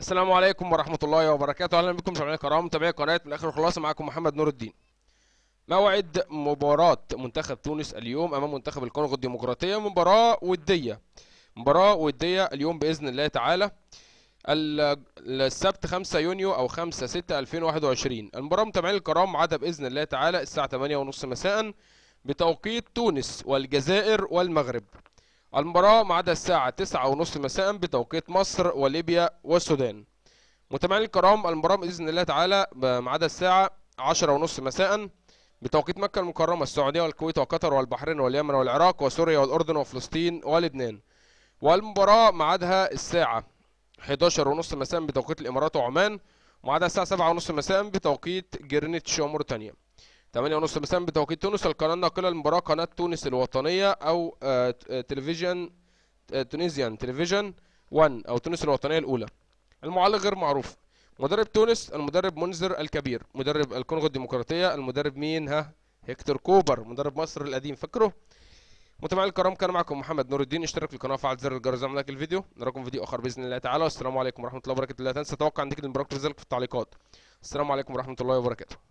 السلام عليكم ورحمة الله وبركاته. أهلا بكم مشاهدينا الكرام متابعي قناة من آخر الخلاصة. معكم محمد نور الدين. موعد مباراة منتخب تونس اليوم أمام منتخب الكونغو الديمقراطية، مباراة ودية اليوم بإذن الله تعالى السبت 5 يونيو أو 5/6/2021. المباراة متابعين الكرام عادة بإذن الله تعالى الساعة 8:30 مساء بتوقيت تونس والجزائر والمغرب. المباراة ميعادها الساعة 9:30 مساء بتوقيت مصر وليبيا والسودان. متابعين الكرام المباراة بإذن الله تعالى ميعادها الساعة 10:30 مساء بتوقيت مكة المكرمة، السعودية والكويت وقطر والبحرين واليمن والعراق وسوريا والأردن وفلسطين ولبنان. والمباراة ميعادها الساعة 11:30 مساء بتوقيت الإمارات وعمان، وميعادها الساعة 7:30 مساء بتوقيت جرينتش وموريتانيا. 8:30 مساء بتوقيت تونس. القناة الناقلة للمباراة قناة تونس الوطنية أو تلفزيون تونيزيان تلفزيون 1 أو تونس الوطنية الأولى. المعلق غير معروف. مدرب تونس المدرب منذر الكبير، مدرب الكونغو الديمقراطية المدرب مين؟ هيكتور كوبر، مدرب مصر القديم، فاكره؟ متابعينا الكرام كان معكم محمد نور الدين. اشترك في القناة وفعل زر الجرس زي ما لايك الفيديو. نراكم فيديو آخر بإذن الله تعالى، والسلام عليكم ورحمة الله وبركاته. لا تنسى توقع عندك المباراة في ذلك في التعليقات. السلام عليكم ورحمة الله وبركاته.